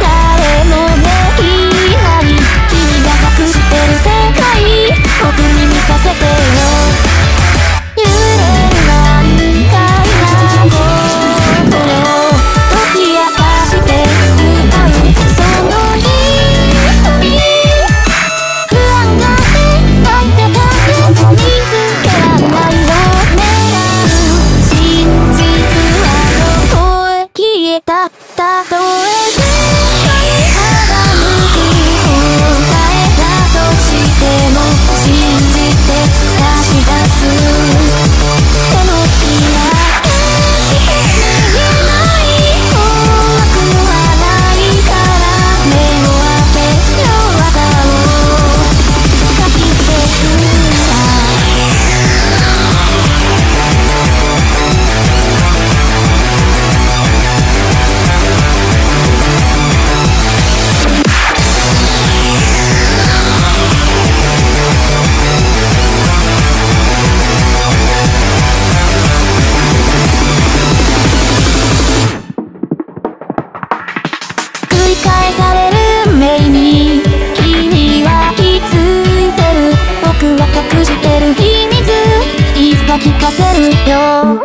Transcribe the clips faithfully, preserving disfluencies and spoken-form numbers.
誰もできない。君が隠してる世界僕に見させてよ。揺れるはみたいな聞かせるよ。歩み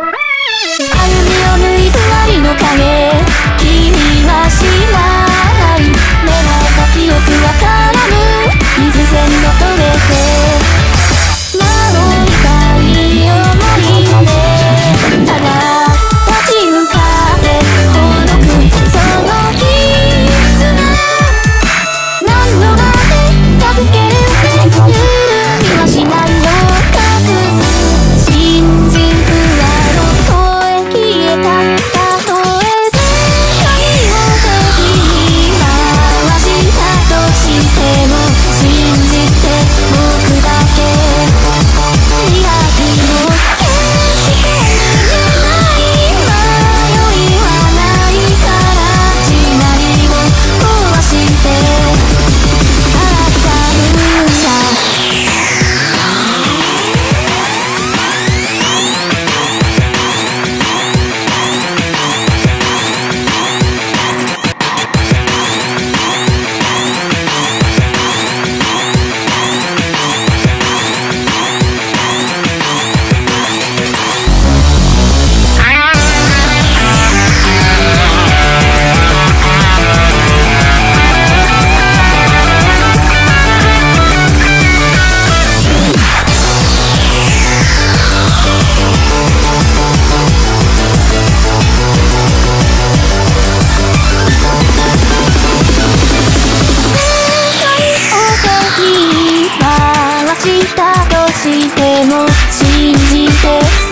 を抜いふわりの影君は知らない。狙った記憶は絡む水線の取れて守りたい思いでただ立ち向かって孤独その絆何度だって助ける。緩みはしないよ隠す「信じて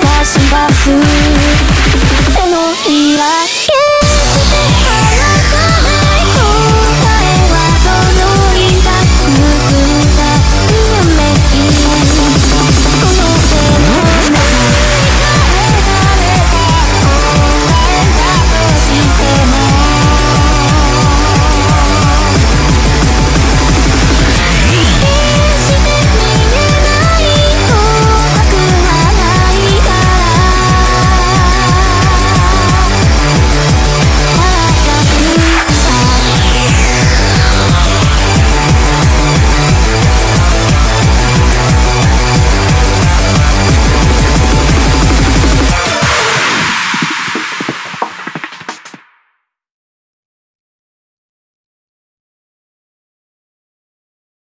差し出す」